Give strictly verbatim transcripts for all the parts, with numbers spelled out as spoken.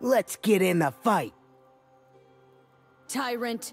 Let's get in the fight. Tyrant.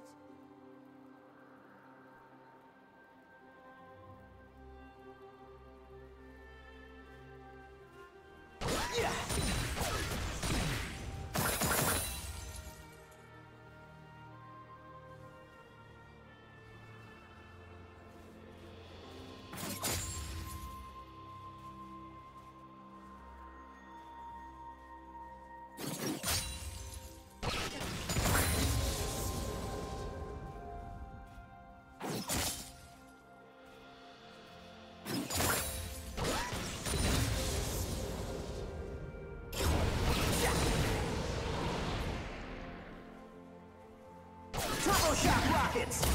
Rockets!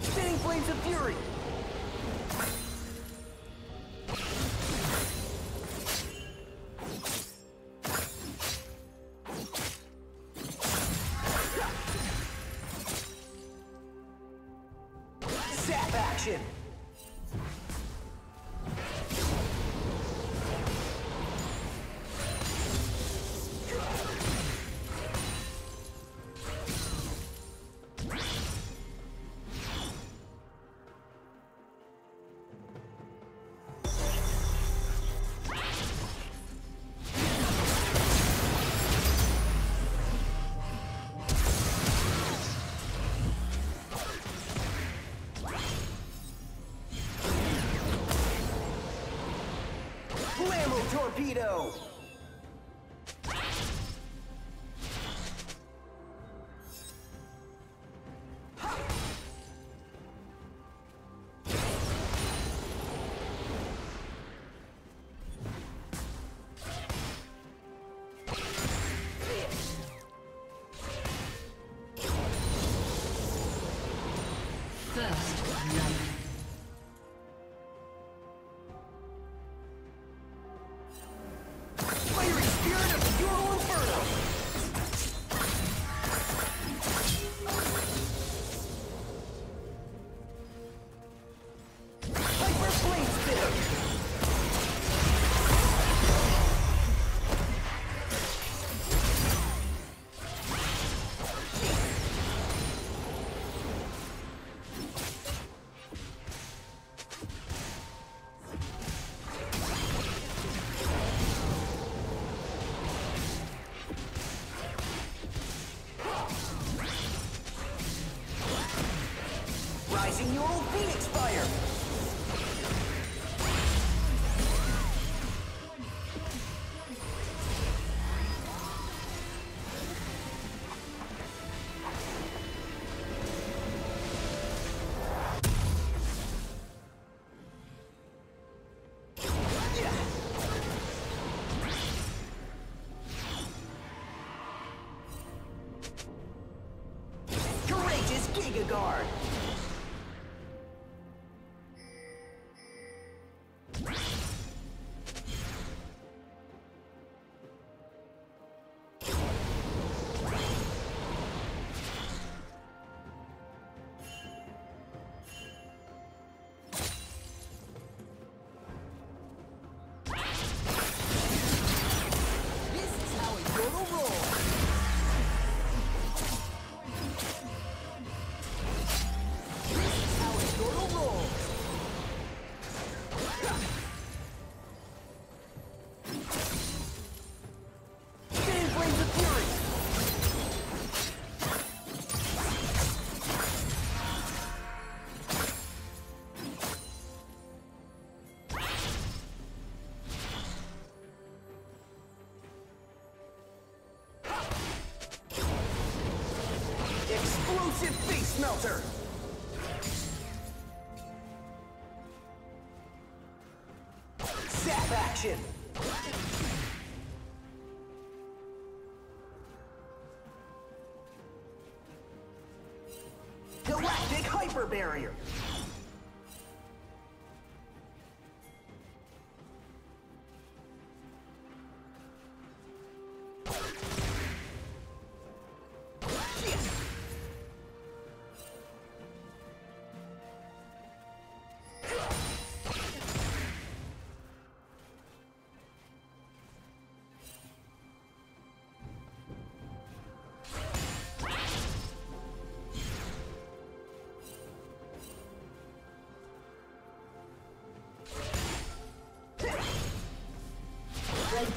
Spinning flames of fury! Zap action! Torpedo! Your old Phoenix fire! Courageous Giga Guard! Explosive face melter! Zap action! Galactic hyper barrier!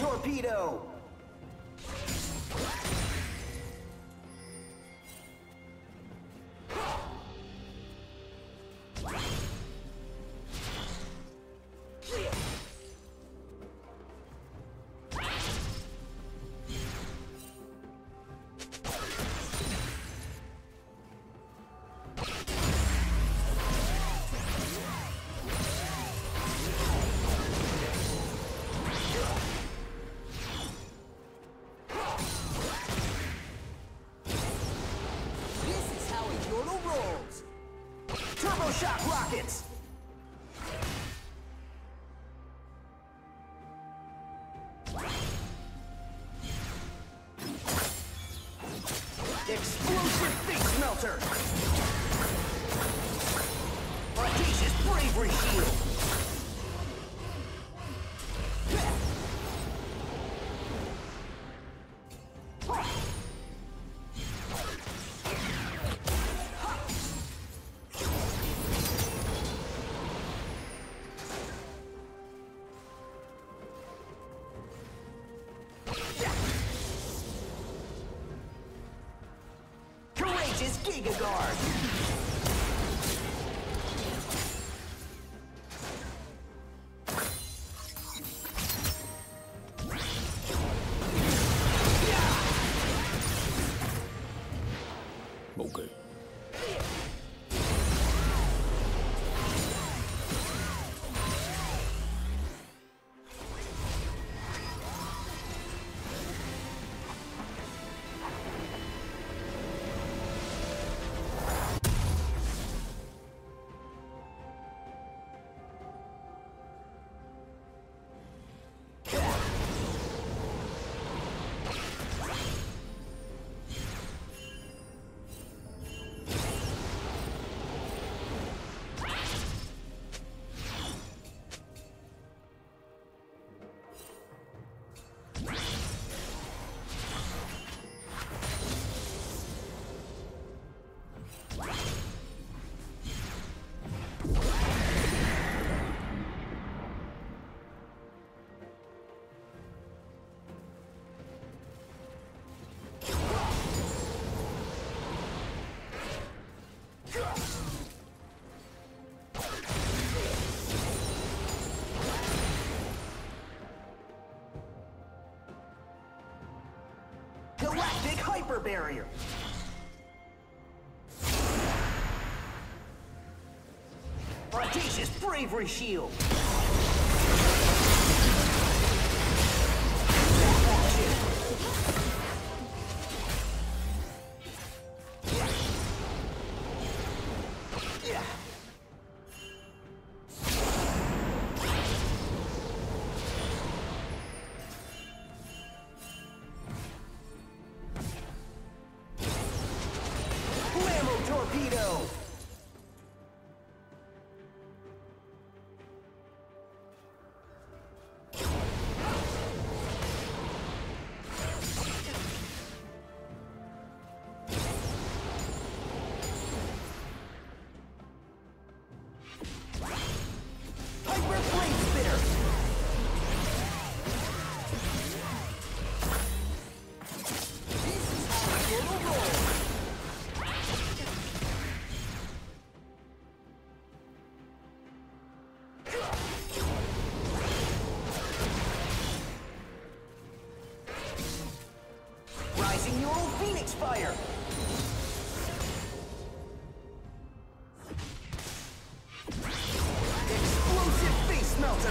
Torpedo! Shock rockets! Explosive face melter! Audacious bravery shield! Giga Guard! Okay. Galactic hyper barrier. Audacious bravery shield. Fire! Explosive face melter!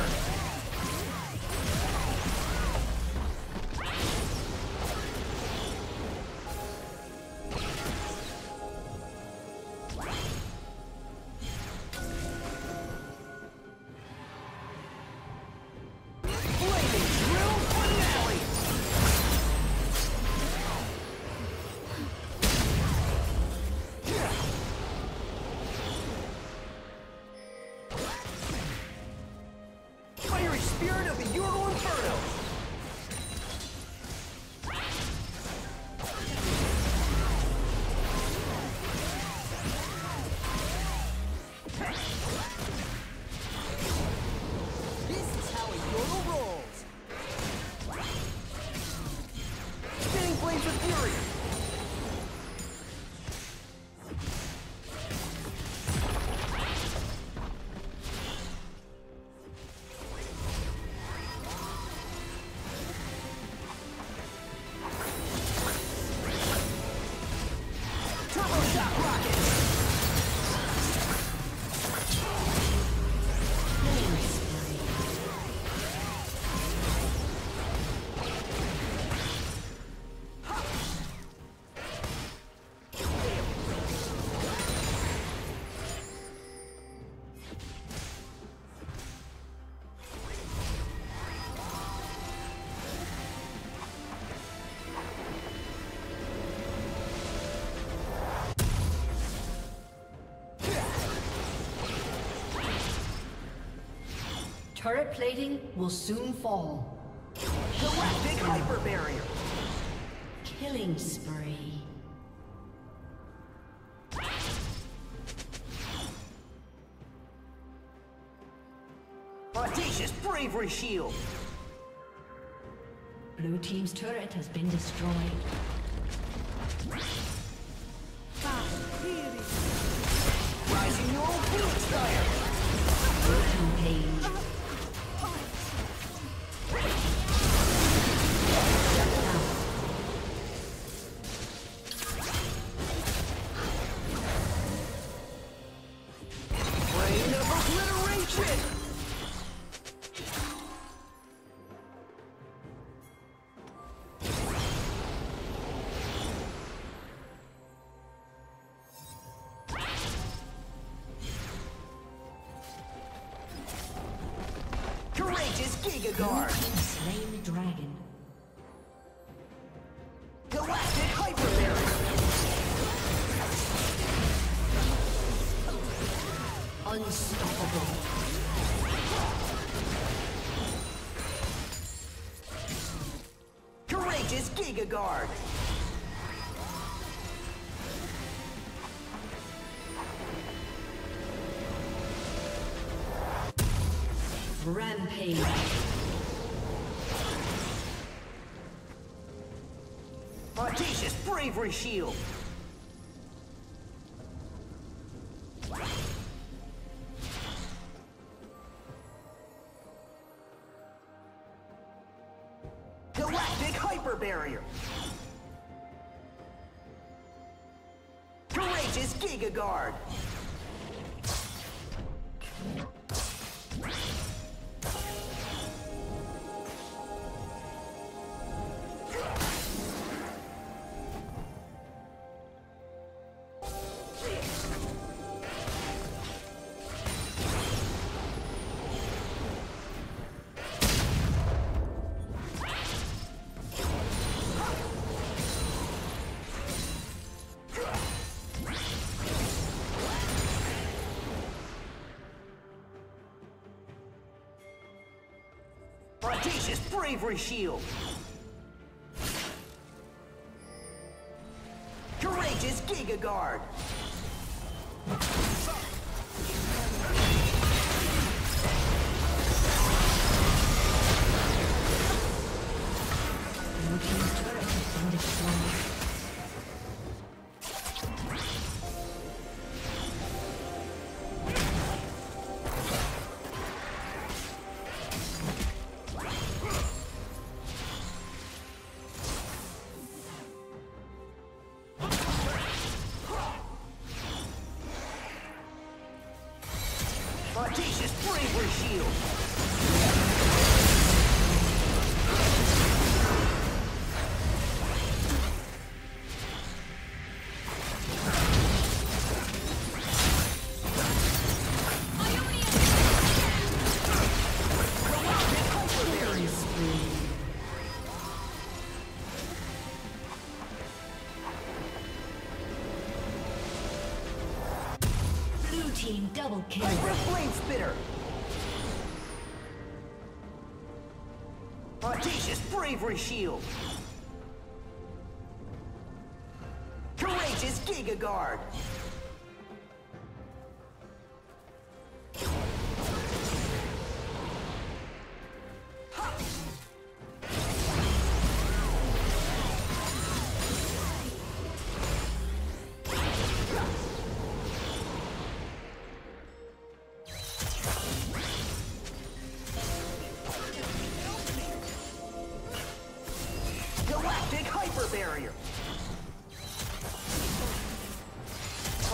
Turret plating will soon fall. Galactic hyper barrier. Killing spree. Audacious bravery shield. Blue team's turret has been destroyed. Rising your own field fire. Broken page. Guard. Slain the dragon. Galactic hyper barrier. Unstoppable. Courageous Giga Guard. Rampage. Audacious bravery shield. Galactic hyper barrier. Courageous Giga Guard. Audacious bravery shield. Courageous Giga Guard. Audacious bravery shield. Blue team double kill. Spitter. Audacious bravery shield. Courageous Giga Guard. Galactic hyper barrier.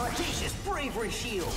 Audacious bravery shield.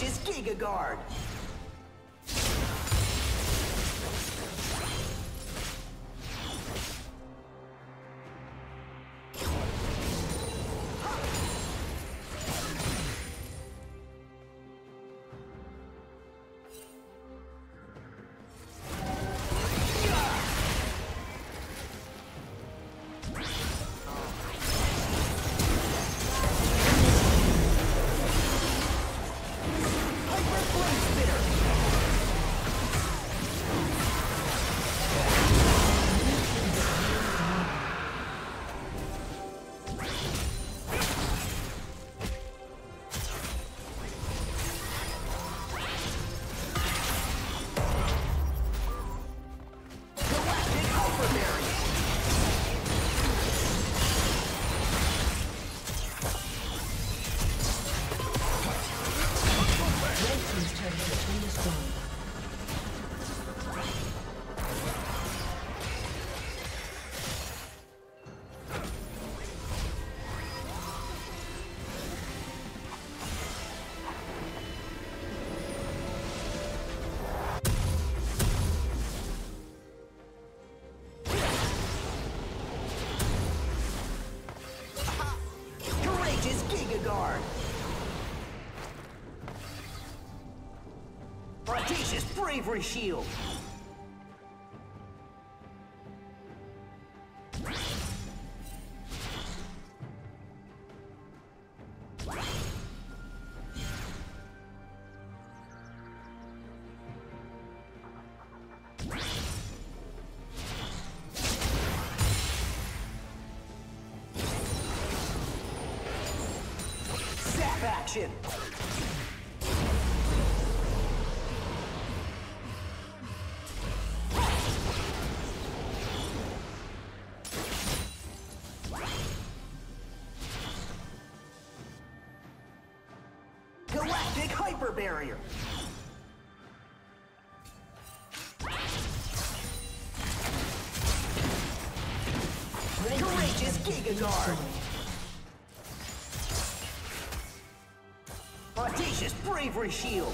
Is Giga Guard. Audacious bravery shield. action! Galactic Hyper Barrier! Courageous Giga Guard! Audacious Bravery Shield!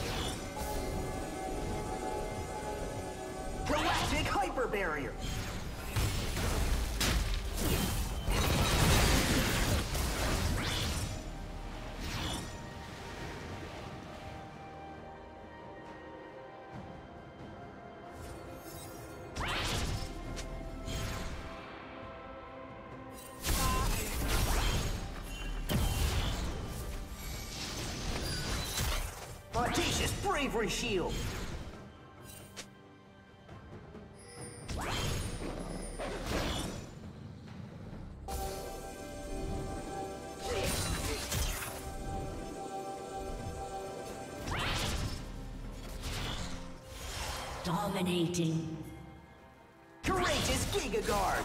Galactic Hyper Barrier! Audacious Bravery Shield! Dominating. Courageous Giga Guard!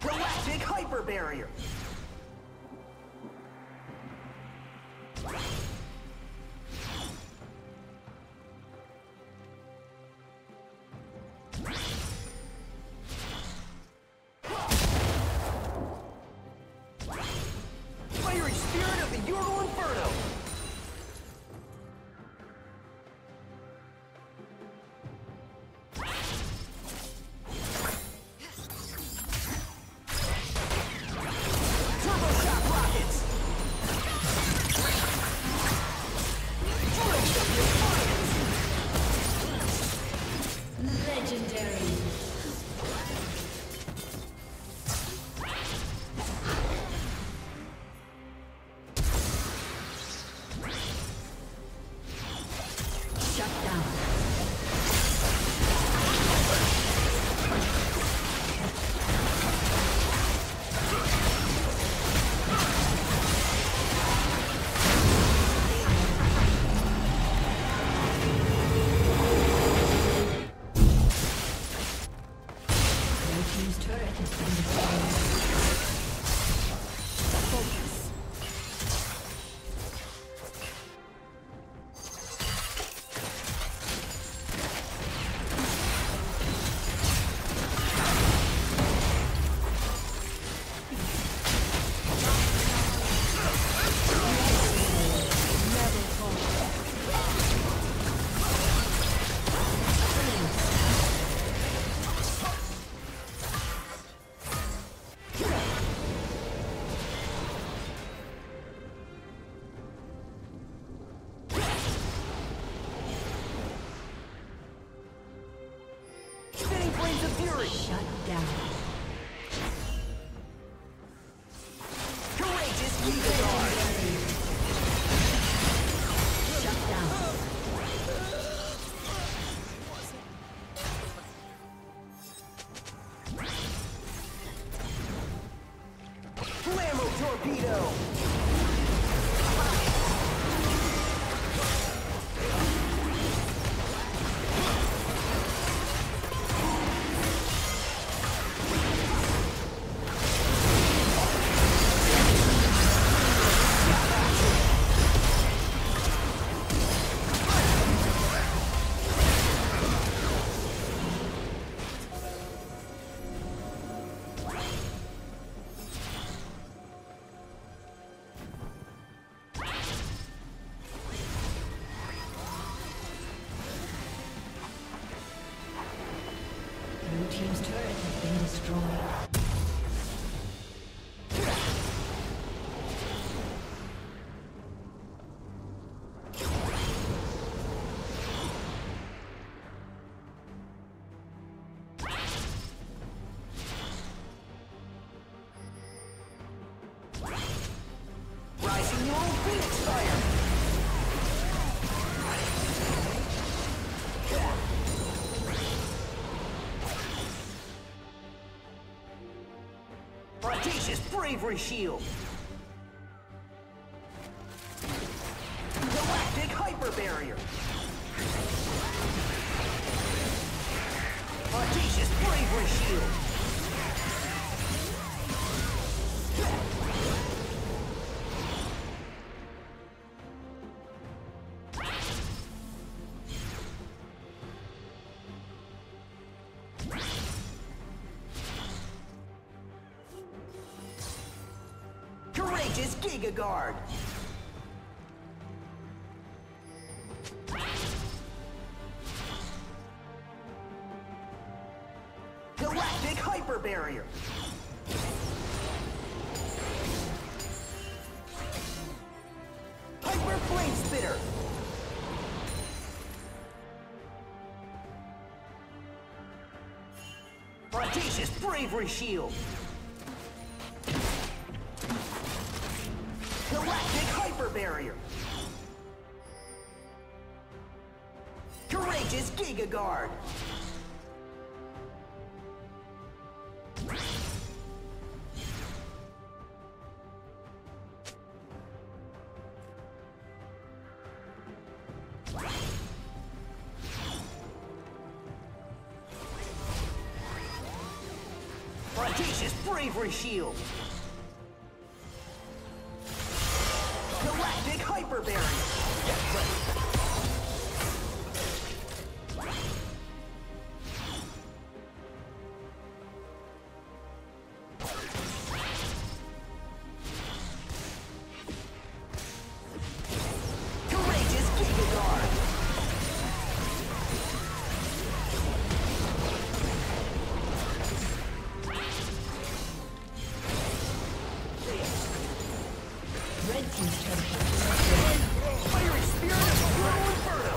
Galactic Hyper Barrier! Brataceous bravery shield. Galactic hyper barrier. Brataceous bravery shield. Courageous Giga Guard. Galactic Hyper Barrier. Hyper Flame Spitter. Brataceous Bravery Shield. Galactic Hyper Barrier. Courageous Giga Guard. Brataceous Bravery Shield. Galactic Hyper Barrier. Courageous Giga Guard. Red team's turn. Fiery Spirit of Brutal Inferno.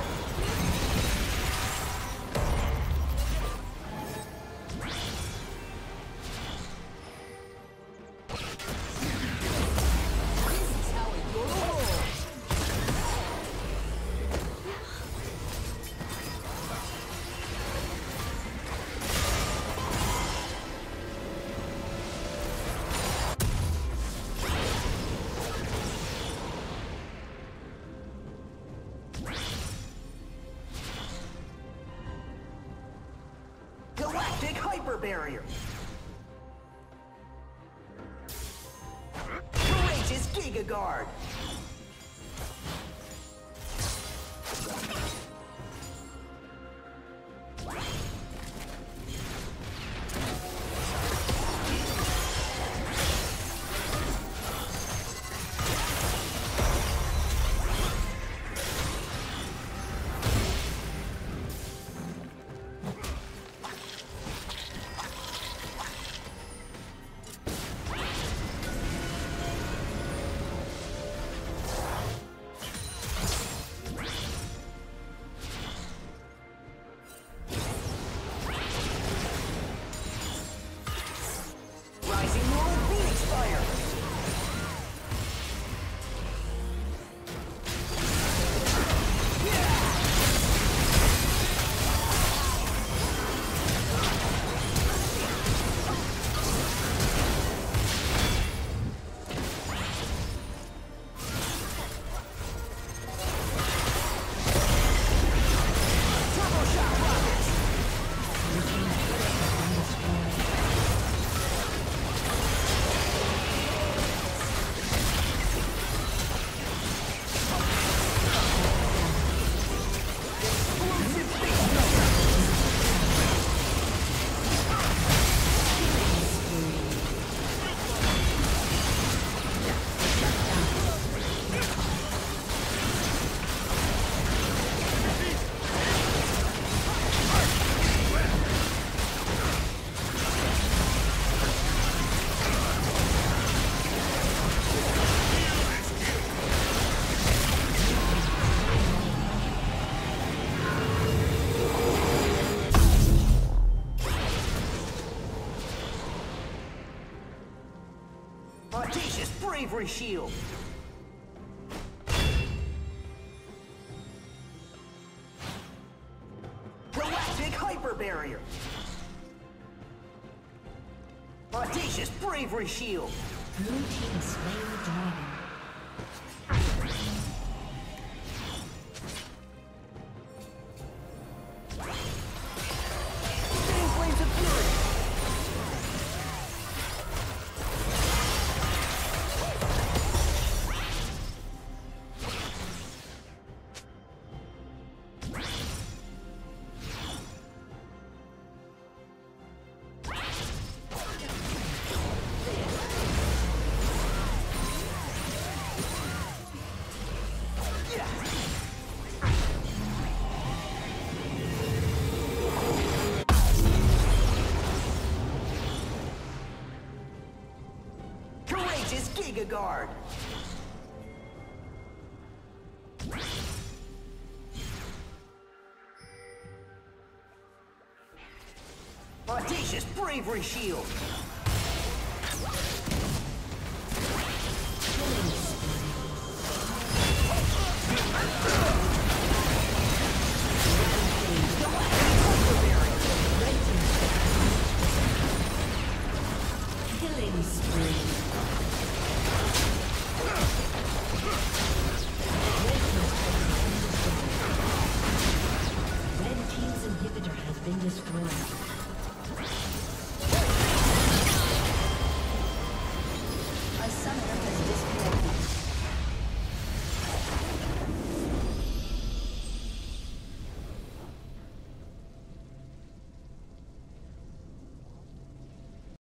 This is how it Galactic Hyper Barrier. Courageous Giga Guard. Brataceous Bravery Shield. bravery shield. Blue team slain the dragon. Giga Guard. Audacious Bravery Shield. Killing spree. Been destroyed.